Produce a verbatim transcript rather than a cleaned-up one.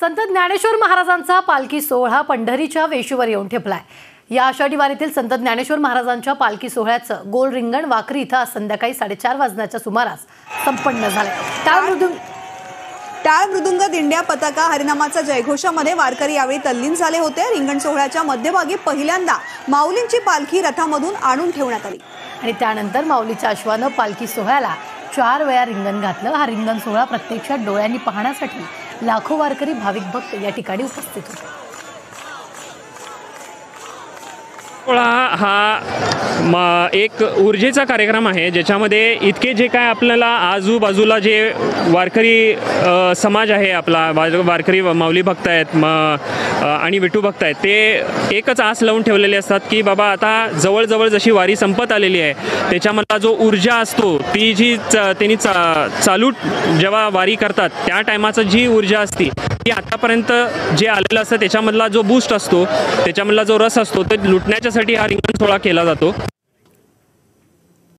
संत ज्ञानेश्वर महाराजांचा पालखी सोहळा पंढरीच्या वेशीवर येऊन ठेपलाय। या आषाढी वारीतील संत ज्ञानेश्वर महाराजांच्या पालखी सोहळ्याचं गोल रिंगण वाकरी इथं आज संध्याकाळी साडेचार वाजण्याच्या सुमारास संपन्न झाले। टाळ मृदुंग दिंड्या पताका हरिनामाचा जयघोषामध्ये वारकरी यावेळी तल्लीन झाले होते। रिंगण सोहळ्याच्या मध्यभागी पहिल्यांदा माऊलींची पालखी रथामधून आणून ठेवण्यात आली आणि त्यानंतर माऊलीच्या अश्वानं पालखी सोहळ्याला चार वेळा रिंगण घातलं। हा रिंगण सोहळा प्रत्यक्षात डोळ्यांनी पाहण्यासाठी लाखो वारकरी भाविक भक्त या ठिकाणी उपस्थित होते। हा एक ऊर्जेचा कार्यक्रम आहे ज्याच्यामध्ये इतके जे काय आपल्याला आजूबाजूला जे वारकरी समाज आहे आपला वारकरी माऊली भक्त आहेत म आणि विठू भक्त आहेत ते एकच आस लावून ठेवलेले असतात की बाबा आता जवळजवळ जशी वारी संपत आलेली आहे त्याच्यामधला जो ऊर्जा असतो ती जी त्यांनी चा, चालू जेव्हा वारी करतात त्या टायमाचं जी ऊर्जा असते की आतापर्यंत जे आलेलं असतं त्याच्यामधला जो बूस्ट असतो त्याच्यामधला जो रस असतो ते लुटण्याच्यासाठी हा रिंगण सोहळा केला जातो।